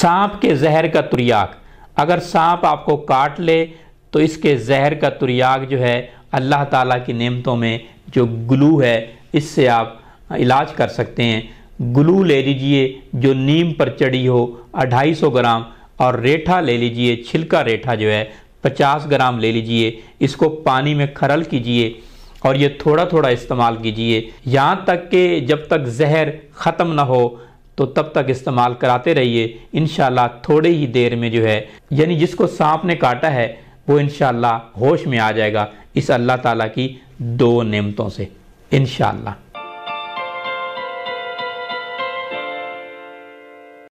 सांप के जहर का तुरियाक, अगर सांप आपको काट ले तो इसके जहर का तुरियाक जो है अल्लाह ताला की नेमतों में जो ग्लू है इससे आप इलाज कर सकते हैं। ग्लू ले लीजिए जो नीम पर चढ़ी हो 250 ग्राम, और रेठा ले लीजिए, छिलका रेठा जो है 50 ग्राम ले लीजिए। इसको पानी में खरल कीजिए और ये थोड़ा थोड़ा इस्तेमाल कीजिए, यहाँ तक कि जब तक जहर ख़त्म ना हो तो तब तक इस्तेमाल कराते रहिए। इंशाल्लाह थोड़े ही देर में जो है यानी जिसको सांप ने काटा है वो इंशाल्लाह होश में आ जाएगा, इस अल्लाह ताला की दो नेमतों से इंशाल्लाह।